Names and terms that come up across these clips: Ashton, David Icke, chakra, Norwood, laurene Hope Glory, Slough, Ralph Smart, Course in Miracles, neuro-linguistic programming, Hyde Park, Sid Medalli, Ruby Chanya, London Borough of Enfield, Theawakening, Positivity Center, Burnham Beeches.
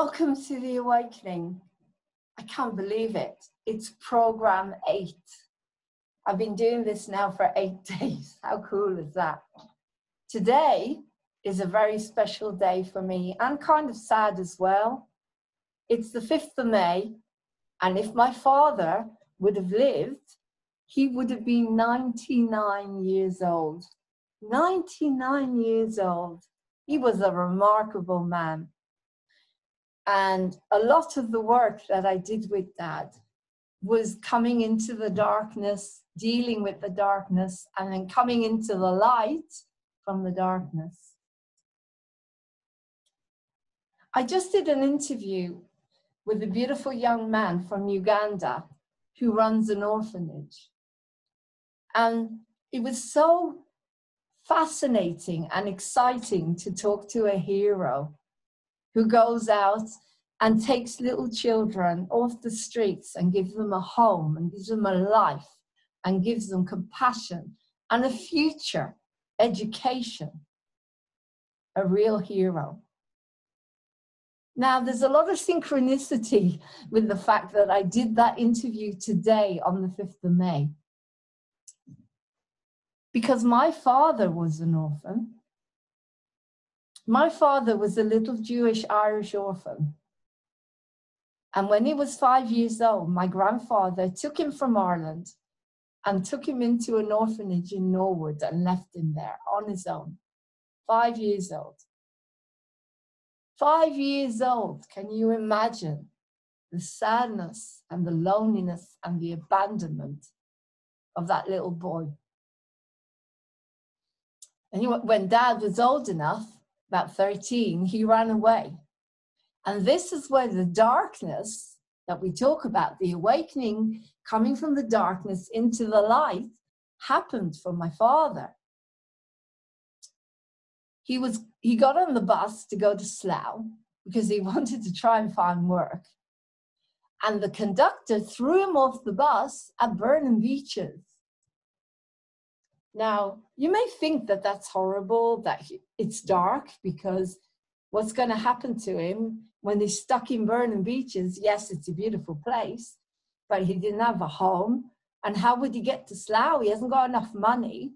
Welcome to the awakening. I can't believe it. It's program 8. I've been doing this now for 8 days. How cool is that? Today is a very special day for me and kind of sad as well. It's the 5th of May, and if my father would have lived, he would have been 99 years old. 99 years old. He was a remarkable man. And a lot of the work that I did with Dad was coming into the darkness, dealing with the darkness, and then coming into the light from the darkness. I just did an interview with a beautiful young man from Uganda who runs an orphanage. And it was so fascinating and exciting to talk to a hero who goes out and takes little children off the streets and gives them a home and gives them a life and gives them compassion and a future, education, a real hero. Now, there's a lot of synchronicity with the fact that I did that interview today on the 5th of May. Because my father was an orphan. My father was a little Jewish-Irish orphan. And when he was 5 years old, my grandfather took him from Ireland and took him into an orphanage in Norwood and left him there on his own, 5 years old. 5 years old, can you imagine the sadness and the loneliness and the abandonment of that little boy? And when Dad was old enough, about 13, he ran away. And this is where the darkness that we talk about, the awakening coming from the darkness into the light, happened for my father. He got on the bus to go to Slough because he wanted to try and find work. And the conductor threw him off the bus at Burnham Beeches. Now, you may think that that's horrible, that it's dark, because what's going to happen to him when he's stuck in Burnham Beeches? Yes, it's a beautiful place, but he didn't have a home. And how would he get to Slough? He hasn't got enough money.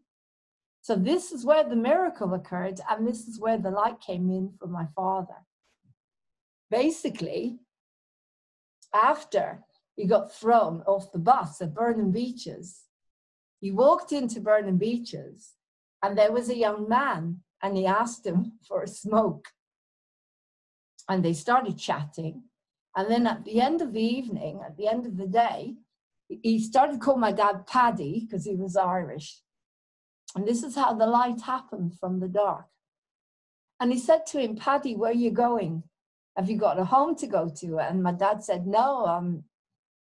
So this is where the miracle occurred, and this is where the light came in for my father. Basically, after he got thrown off the bus at Burnham Beeches, he walked into Burnham Beeches, and there was a young man, and he asked him for a smoke. And they started chatting. And then at the end of the evening, at the end of the day, he started to call my dad Paddy because he was Irish. And this is how the light happened from the dark. And he said to him, Paddy, where are you going? Have you got a home to go to? And my dad said, no,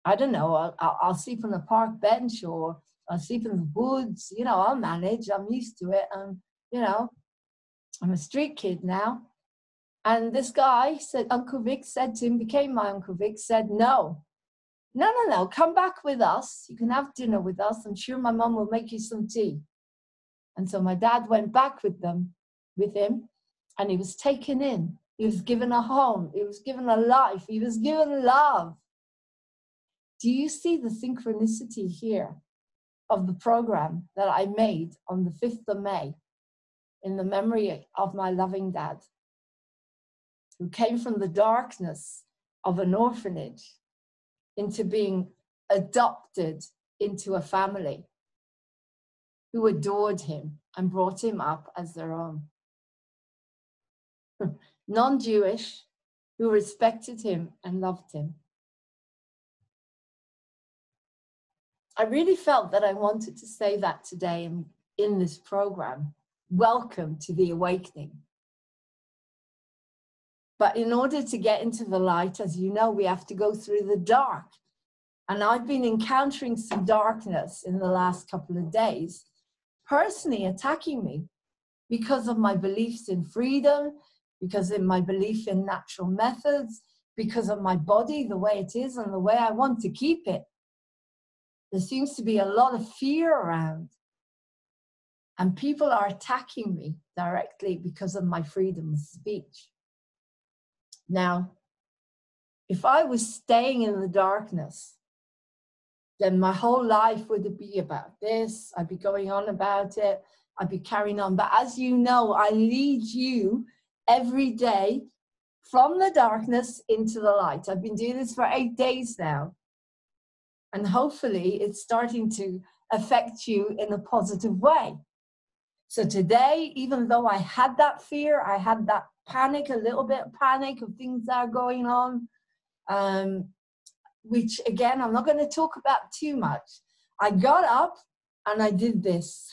I don't know. I'll sleep on a park bench, or I'll sleep in the woods. You know, I'll manage. I'm used to it. You know, I'm a street kid now. And this guy said, Uncle Vic said to him, became my Uncle Vic, said, no, come back with us. You can have dinner with us. I'm sure my mum will make you some tea. And so my dad went back with him, and he was taken in. He was given a home. He was given a life. He was given love. Do you see the synchronicity here of the program that I made on the 5th of May in the memory of my loving dad, who came from the darkness of an orphanage into being adopted into a family who adored him and brought him up as their own. Non-Jewish, who respected him and loved him. I really felt that I wanted to say that today in this program. Welcome to the awakening. But in order to get into the light, as you know, we have to go through the dark. And I've been encountering some darkness in the last couple of days, personally attacking me because of my beliefs in freedom, because of my belief in natural methods, because of my body, the way it is and the way I want to keep it. There seems to be a lot of fear around, and people are attacking me directly because of my freedom of speech. Now, If I was staying in the darkness, then my whole life would be about this. I'd be going on about it. I'd be carrying on. But as you know, I lead you every day from the darkness into the light. I've been doing this for 8 days now. And hopefully it's starting to affect you in a positive way. So today, even though I had that fear, I had that panic, a little bit of panic of things that are going on, which again, I'm not going to talk about too much. I got up and I did this.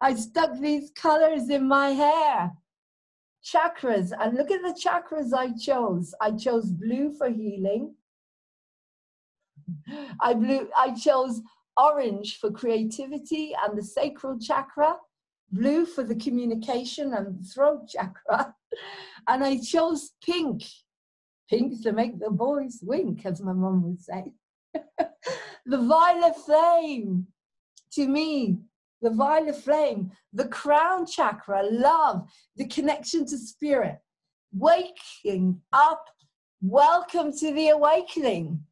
I stuck these colors in my hair, chakras, and look at the chakras I chose. I chose blue for healing. I chose orange for creativity and the sacral chakra, blue for the communication and throat chakra, and I chose pink. Pink to make the boys wink, as my mum would say. The violet flame, to me, the violet flame, the crown chakra, love, the connection to spirit, waking up, welcome to the awakening.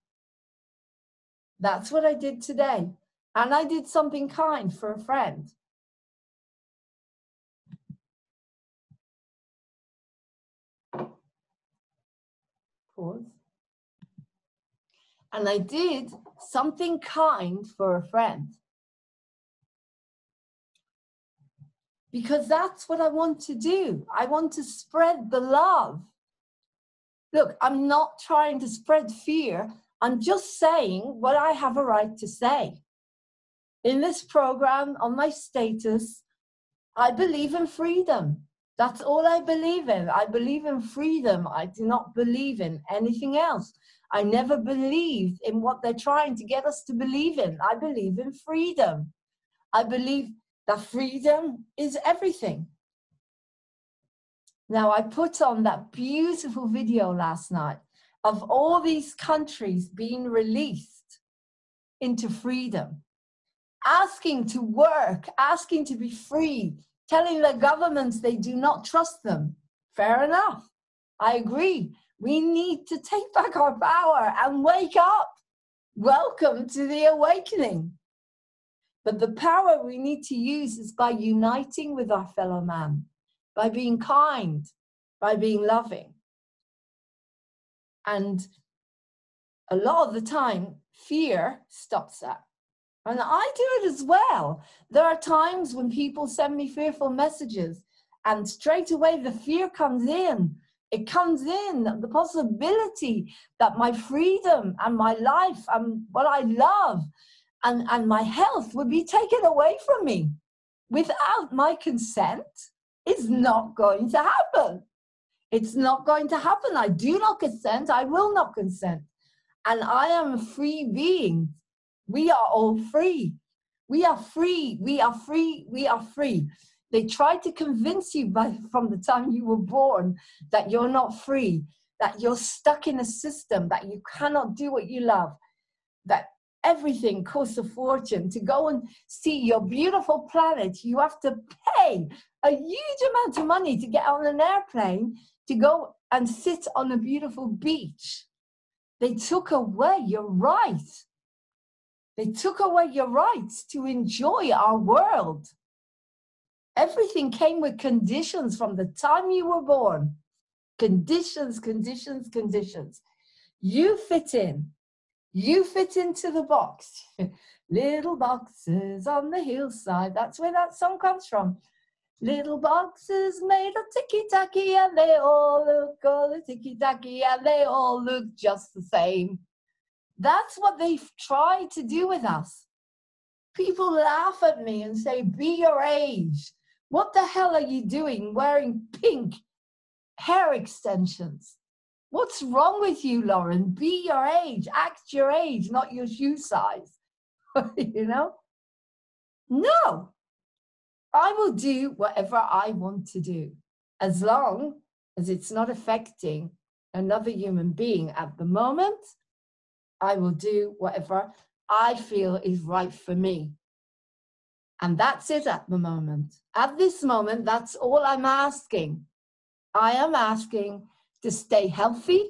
That's what I did today. And I did something kind for a friend. Pause. And I did something kind for a friend. Because that's what I want to do. I want to spread the love. Look, I'm not trying to spread fear. I'm just saying what I have a right to say. In this program, on my status, I believe in freedom. That's all I believe in. I believe in freedom. I do not believe in anything else. I never believed in what they're trying to get us to believe in. I believe in freedom. I believe that freedom is everything. Now, I put on that beautiful video last night of all these countries being released into freedom, asking to work, asking to be free, telling the governments they do not trust them. Fair enough. I agree. We need to take back our power and wake up. Welcome to the awakening. But the power we need to use is by uniting with our fellow man, by being kind, by being loving. And a lot of the time, fear stops that. And I do it as well. There are times when people send me fearful messages and straight away the fear comes in. It comes in, the possibility that my freedom and my life and what I love and my health would be taken away from me without my consent is not going to happen. It's not going to happen. I do not consent. I will not consent. And I am a free being. We are all free. We are free. We are free. We are free. They tried to convince you from the time you were born that you're not free, that you're stuck in a system, that you cannot do what you love, that everything costs a fortune. To go and see your beautiful planet, you have to pay a huge amount of money to get on an airplane to go and sit on a beautiful beach. They took away your right. They took away your rights to enjoy our world. Everything came with conditions from the time you were born. Conditions, conditions, conditions. You fit in. You fit into the box. Little boxes on the hillside. That's where that song comes from. Little boxes made of ticky-tacky and they all look ticky-tacky and they all look just the same. That's what they've tried to do with us. People laugh at me and say, be your age. What the hell are you doing wearing pink hair extensions? What's wrong with you, Lauren? Be your age. Act your age, not your shoe size. You know? No. I will do whatever I want to do, as long as it's not affecting another human being. At the moment, I will do whatever I feel is right for me. And that's it at the moment. At this moment, that's all I'm asking. I am asking to stay healthy,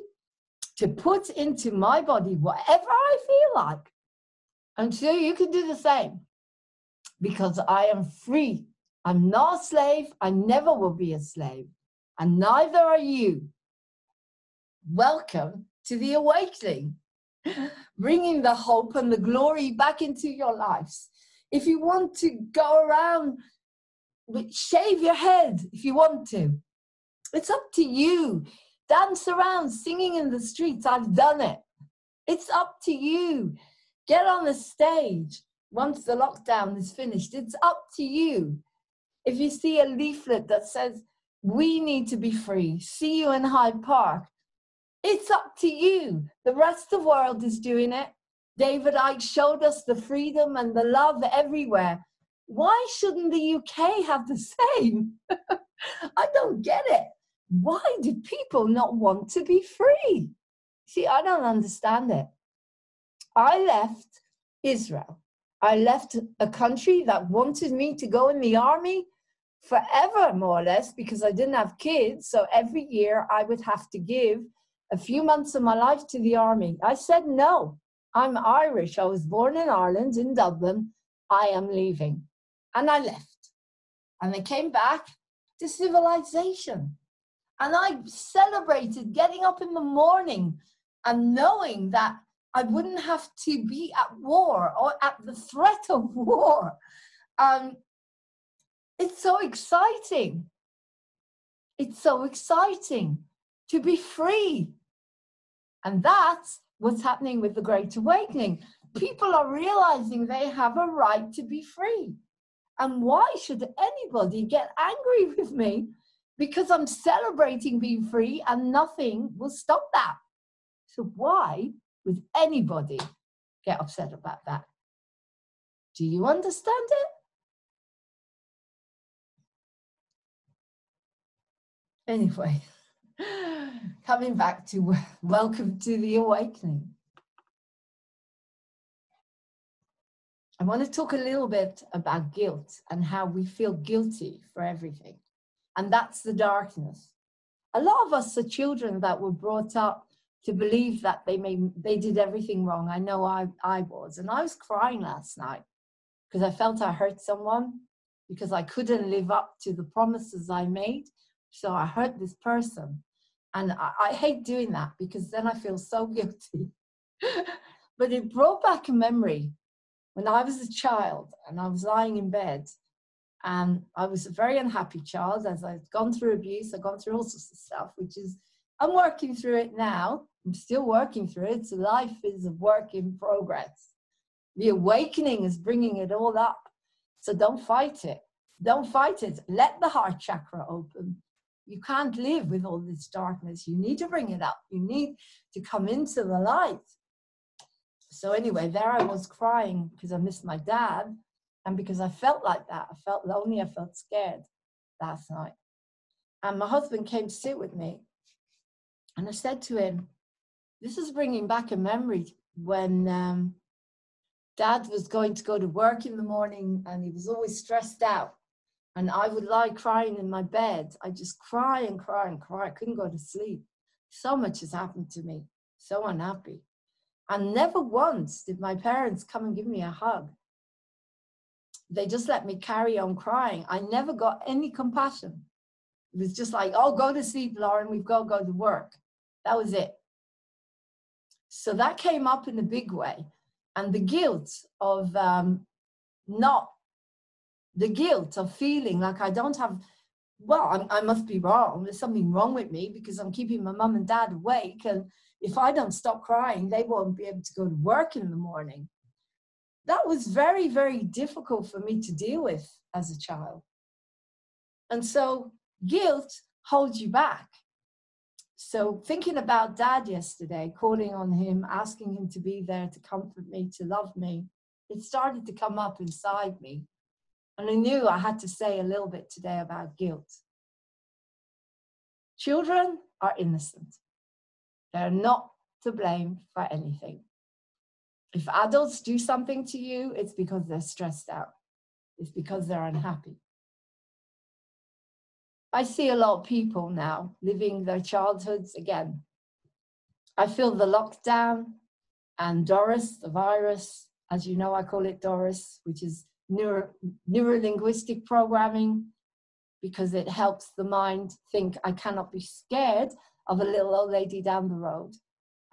to put into my body whatever I feel like. And so you can do the same, because I am free. I'm not a slave. I never will be a slave. And neither are you. Welcome to the awakening, bringing the hope and the glory back into your lives. If you want to go around, shave your head if you want to. It's up to you. Dance around, singing in the streets. I've done it. It's up to you. Get on the stage once the lockdown is finished. It's up to you. If you see a leaflet that says, we need to be free, see you in Hyde Park, it's up to you. The rest of the world is doing it. David Icke showed us the freedom and the love everywhere. Why shouldn't the UK have the same? I don't get it. Why do people not want to be free? See, I don't understand it. I left Israel. I left a country that wanted me to go in the army forever, more or less, because I didn't have kids. So every year I would have to give a few months of my life to the army. I said, no, I'm Irish. I was born in Ireland, in Dublin. I am leaving. And I left. And I came back to civilization. And I celebrated getting up in the morning and knowing that I wouldn't have to be at war or at the threat of war. It's so exciting. It's so exciting to be free. And that's what's happening with the Great Awakening. People are realizing they have a right to be free. And why should anybody get angry with me? Because I'm celebrating being free and nothing will stop that. So why would anybody get upset about that? Do you understand it? Anyway, coming back to welcome to the awakening. I want to talk a little bit about guilt and how we feel guilty for everything. And that's the darkness. A lot of us are children that were brought up to believe that they did everything wrong. I know I was. And I was crying last night because I felt I hurt someone, because I couldn't live up to the promises I made. So I hurt this person. And I hate doing that because then I feel so guilty. But it brought back a memory when I was a child and I was lying in bed. And I was a very unhappy child, as I've gone through abuse, I've gone through all sorts of stuff, which is, I'm working through it now. I'm still working through it. So life is a work in progress. The awakening is bringing it all up. So don't fight it. Don't fight it. Let the heart chakra open. You can't live with all this darkness. You need to bring it up. You need to come into the light. So anyway, there I was crying because I missed my dad. And because I felt like that, I felt lonely, I felt scared last night. And my husband came to sit with me. And I said to him, this is bringing back a memory when Dad was going to go to work in the morning and he was always stressed out. And I would lie crying in my bed. I just cry and cry and cry. I couldn't go to sleep. So much has happened to me. So unhappy. And never once did my parents come and give me a hug. They just let me carry on crying. I never got any compassion. It was just like, oh, go to sleep, Lauren. We've got to go to work. That was it. So that came up in a big way. And the guilt of feeling like I don't have, well, I must be wrong. There's something wrong with me because I'm keeping my mum and dad awake. And if I don't stop crying, they won't be able to go to work in the morning. That was very, very difficult for me to deal with as a child. And so guilt holds you back. So thinking about Dad yesterday, calling on him, asking him to be there, to comfort me, to love me, it started to come up inside me. And I knew I had to say a little bit today about guilt. Children are innocent. They're not to blame for anything. If adults do something to you, it's because they're stressed out. It's because they're unhappy. I see a lot of people now living their childhoods again. I feel the lockdown and Doris, the virus, as you know, I call it Doris, which is neuro-linguistic programming, because it helps the mind think, I cannot be scared of a little old lady down the road.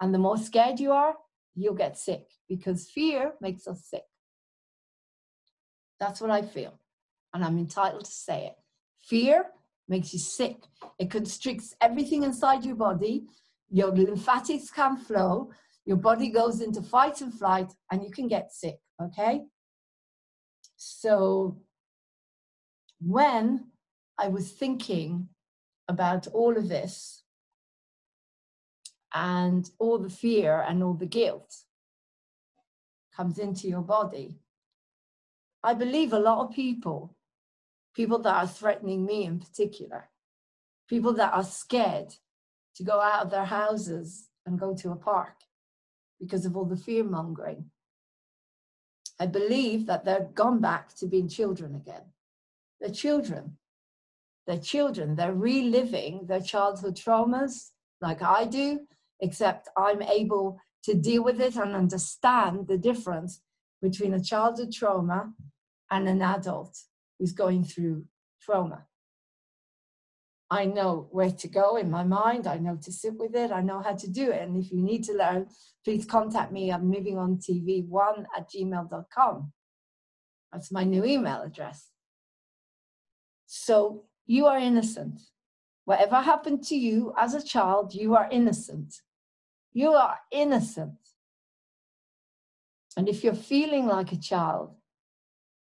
And the more scared you are, you'll get sick, because fear makes us sick. That's what I feel, and I'm entitled to say it. Fear makes you sick. It constricts everything inside your body. Your lymphatics can't flow. Your body goes into fight and flight, and you can get sick, okay? So when I was thinking about all of this and all the fear and all the guilt comes into your body, I believe a lot of people that are threatening me in particular, people that are scared to go out of their houses and go to a park because of all the fear mongering. I believe that they're gone back to being children again. They're children. They're children. They're reliving their childhood traumas like I do, except I'm able to deal with it and understand the difference between a childhood trauma and an adult who's going through trauma. I know where to go in my mind. I know to sit with it. I know how to do it. And if you need to learn, please contact me at movingontv1@gmail.com. That's my new email address. So you are innocent. Whatever happened to you as a child, you are innocent. You are innocent. And if you're feeling like a child,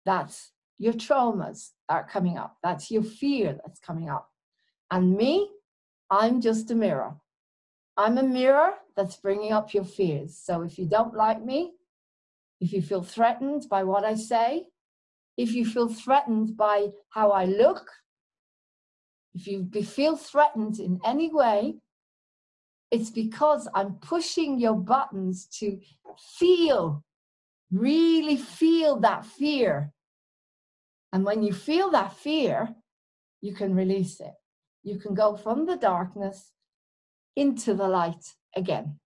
that's your traumas that are coming up. That's your fear that's coming up. And me, I'm just a mirror. I'm a mirror that's bringing up your fears. So if you don't like me, if you feel threatened by what I say, if you feel threatened by how I look, if you feel threatened in any way, it's because I'm pushing your buttons to feel, really feel that fear. And when you feel that fear, you can release it. You can go from the darkness into the light again.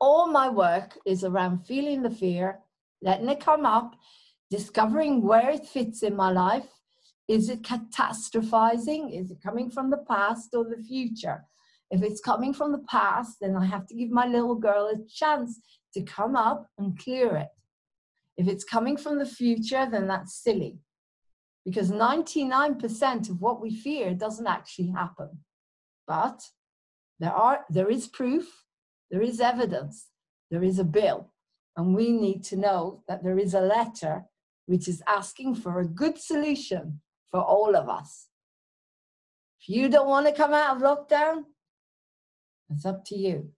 All my work is around feeling the fear, letting it come up, discovering where it fits in my life. Is it catastrophizing? Is it coming from the past or the future? If it's coming from the past, then I have to give my little girl a chance to come up and clear it. If it's coming from the future, then that's silly. Because 99% of what we fear doesn't actually happen. But there is proof, there is evidence, there is a bill. And we need to know that there is a letter which is asking for a good solution for all of us. If you don't want to come out of lockdown, it's up to you.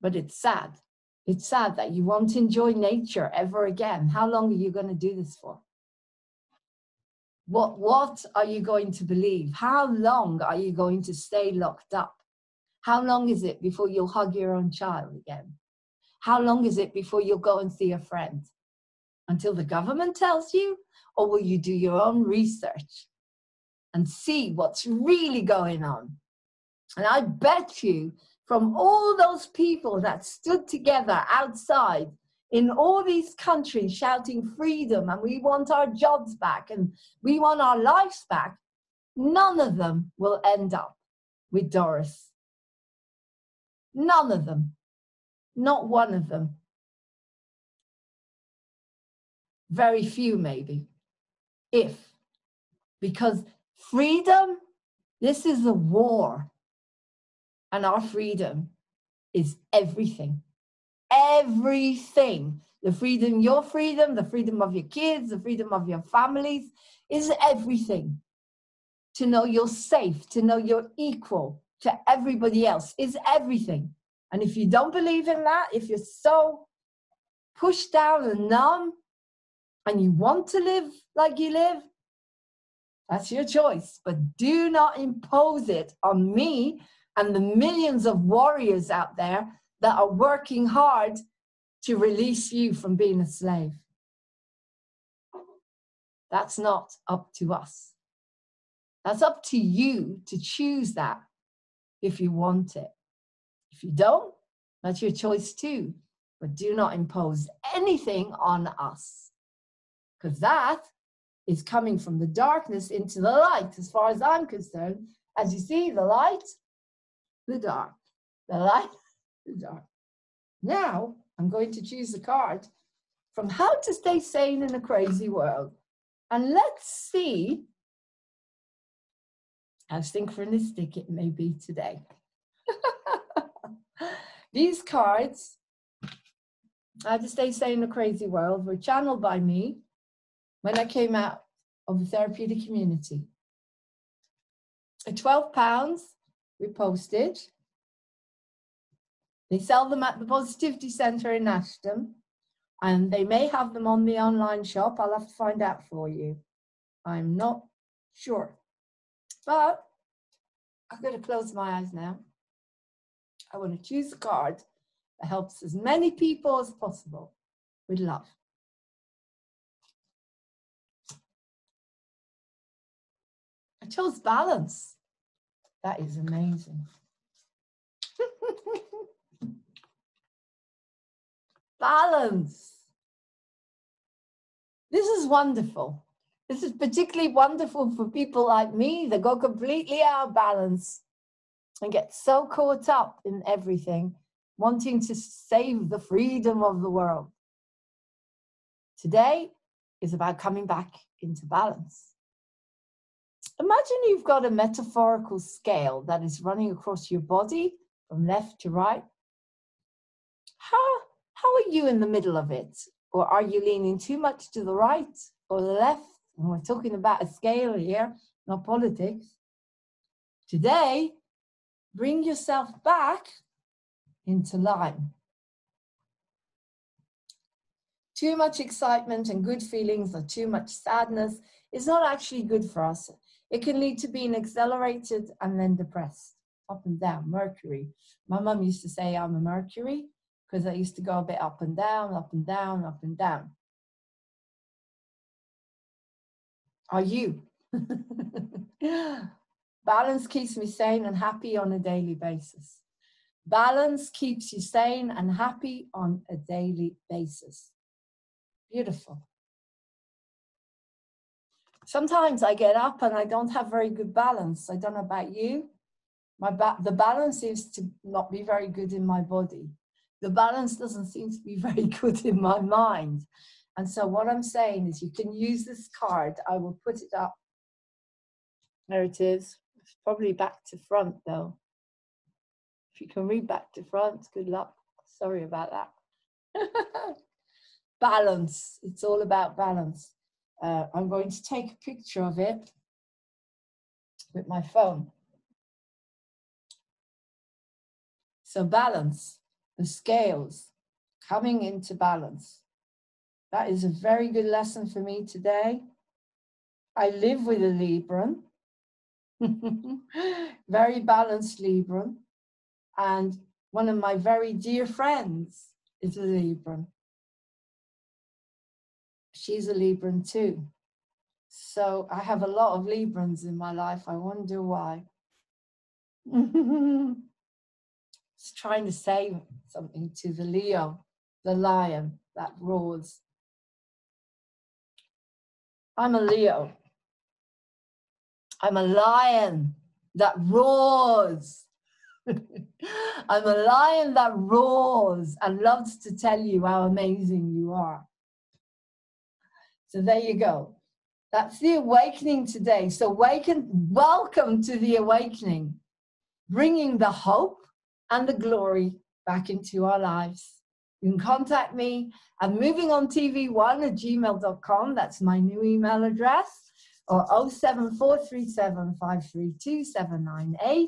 But it's sad. It's sad that you won't enjoy nature ever again. How long are you going to do this for? What are you going to believe? How long are you going to stay locked up? How long is it before you'll hug your own child again? How long is it before you'll go and see a friend? Until the government tells you? Or will you do your own research and see what's really going on? And I bet you, from all those people that stood together outside in all these countries shouting freedom and we want our jobs back and we want our lives back, none of them will end up with Doris. None of them. Not one of them. Very few, maybe. Because freedom, this is a war. And our freedom is everything. Everything. The freedom, your freedom, the freedom of your kids, the freedom of your families is everything. To know you're safe, to know you're equal to everybody else is everything. And if you don't believe in that, if you're so pushed down and numb and you want to live like you live, that's your choice. But do not impose it on me and the millions of warriors out there that are working hard to release you from being a slave. That's not up to us. That's up to you to choose that if you want it. If you don't, that's your choice too. But do not impose anything on us, because that is coming from the darkness into the light, as far as I'm concerned. As you see, the light, the dark, the light, the dark. Now, I'm going to choose a card from How to Stay Sane in a Crazy World. And let's see how synchronistic it may be today. These cards, How to Stay Sane in a Crazy World, were channeled by me when I came out of the therapeutic community. At £12 with postage. They sell them at the Positivity Center in Ashton, and they may have them on the online shop. I'll have to find out for you. I'm not sure. But I'm going to close my eyes now. I want to choose a card that helps as many people as possible with love. I chose balance. That is amazing. Balance. This is wonderful. This is particularly wonderful for people like me that go completely out of balance and get so caught up in everything, wanting to save the freedom of the world. Today is about coming back into balance. Imagine you've got a metaphorical scale that is running across your body from left to right. How are you in the middle of it? Or are you leaning too much to the right or the left? And we're talking about a scale here, not politics. Today, bring yourself back into line. Too much excitement and good feelings or too much sadness is not actually good for us. It can lead to being accelerated and then depressed, up and down, Mercury. My mum used to say I'm a Mercury because I used to go a bit up and down, up and down, up and down. Are you? Balance keeps me sane and happy on a daily basis. Balance keeps you sane and happy on a daily basis. Beautiful. Sometimes I get up and I don't have very good balance. I don't know about you. The balance seems to not be very good in my body. The balance doesn't seem to be very good in my mind. And so what I'm saying is you can use this card. I will put it up. There it is. It's probably back to front though. If you can read back to front, good luck. Sorry about that. Balance. It's all about balance. I'm going to take a picture of it with my phone. So balance, the scales, coming into balance. That is a very good lesson for me today. I live with a Libran, very balanced Libran. And one of my very dear friends is a Libran. She's a Libran too. So I have a lot of Librans in my life. I wonder why. It's trying to say something to the Leo, the lion that roars. I'm a Leo. I'm a lion that roars. I'm a lion that roars and loves to tell you how amazing you are. So there you go. That's the awakening today. So welcome to the awakening, bringing the hope and the glory back into our lives. You can contact me at movingontv1@gmail.com. That's my new email address, or 07437532798.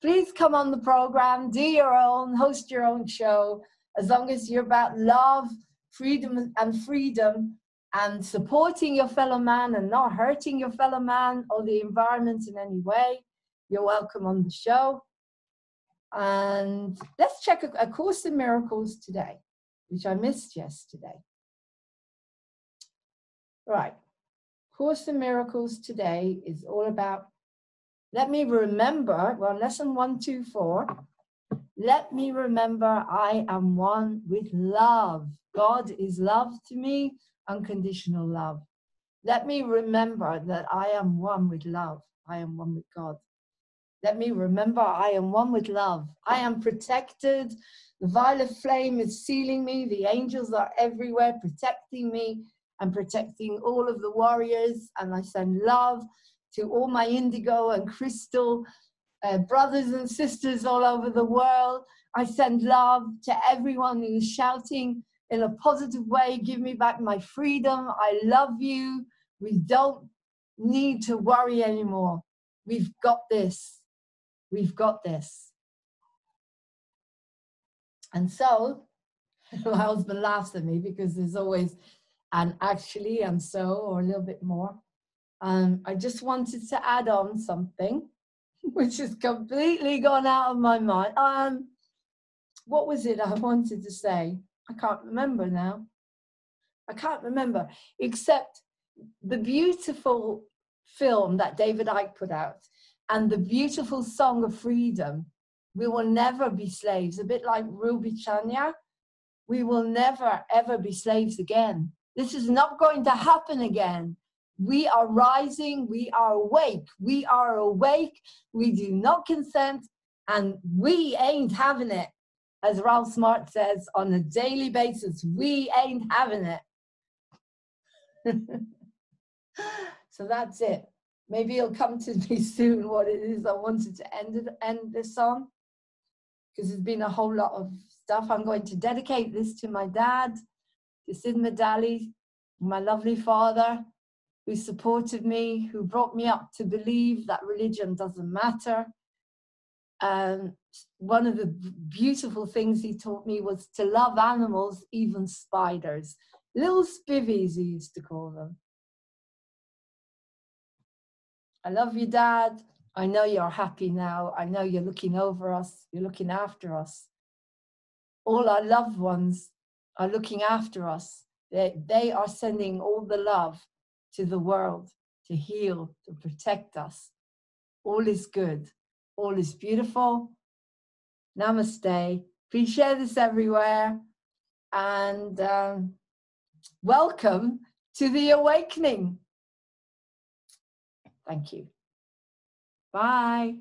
Please come on the program, do your own, host your own show, as long as you're about love, freedom, and supporting your fellow man and not hurting your fellow man or the environment in any way. You're welcome on the show. And let's check A Course in Miracles today, which I missed yesterday. Right. Course in Miracles today is all about Let me remember, well, lesson 124, let me remember I am one with love. God is love to me, unconditional love. Let me remember that I am one with love. I am one with God. Let me remember I am one with love. I am protected. The violet flame is sealing me. The angels are everywhere protecting me and protecting all of the warriors. And I send love to all my indigo and crystal brothers and sisters all over the world. I send love to everyone who's shouting in a positive way, give me back my freedom. I love you. We don't need to worry anymore. We've got this. We've got this. And so my husband laughs at me because there's always an actually and so or a little bit more. I just wanted to add on something which has completely gone out of my mind. What was it I wanted to say? I can't remember now. I can't remember, except the beautiful film that David Icke put out and the beautiful song of freedom. We will never be slaves, a bit like Ruby Chanya. We will never, ever be slaves again. This is not going to happen again. We are rising, we are awake, we are awake, we do not consent, and we ain't having it. As Ralph Smart says, on a daily basis, we ain't having it. So that's it. Maybe it'll come to me soon what it is I wanted to end this on, because there's been a whole lot of stuff. I'm going to dedicate this to my dad, to Sid Medalli, my lovely father, who supported me, who brought me up to believe that religion doesn't matter. One of the beautiful things he taught me was to love animals, even spiders. Little spivies, he used to call them. I love you, Dad. I know you're happy now. I know you're looking over us. You're looking after us. All our loved ones are looking after us. They are sending all the love to the world, to heal, to protect us. All is good. All is beautiful. Namaste. Please share this everywhere. And welcome to the awakening. Thank you. Bye.